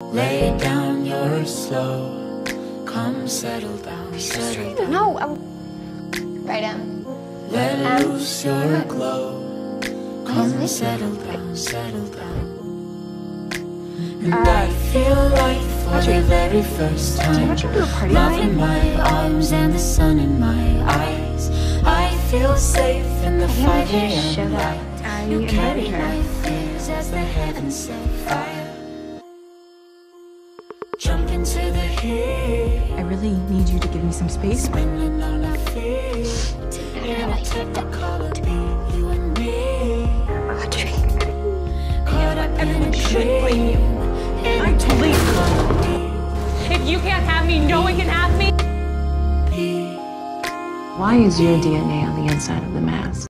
Lay down your slow, come settle down, settle down. No, right down. Let loose your glow, come settle down, settle down. And I feel like for the very first time, love in my arms and the sun in my eyes. I feel safe in the 5 AM light. You carry my fears as the heavens set fire. Jump into the heat. I really need you to give me some space. Spinning on our feet. In a technicolor beat, you and me. Audrey. Caught up in a dream. I totally. If you can't have me, no one can have me. Why is your DNA on the inside of the mask?